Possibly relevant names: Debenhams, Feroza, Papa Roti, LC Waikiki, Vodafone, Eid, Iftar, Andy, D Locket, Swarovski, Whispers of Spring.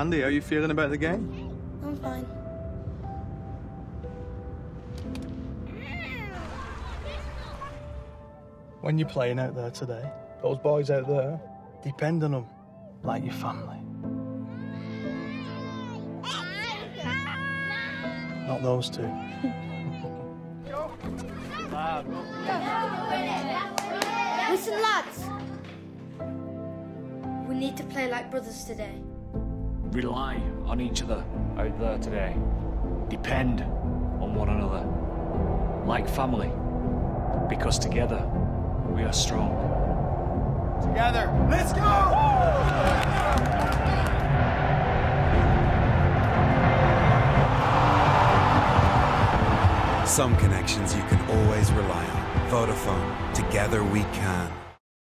Andy, how are you feeling about the game? I'm fine. When you're playing out there today, those boys out there, depend on them like your family. Not those two. Listen, lads. We need to play like brothers today. Rely on each other out there today. Depend on one another. Like family. Because together, we are strong. Together, let's go! Some connections you can always rely on. Vodafone. Together we can.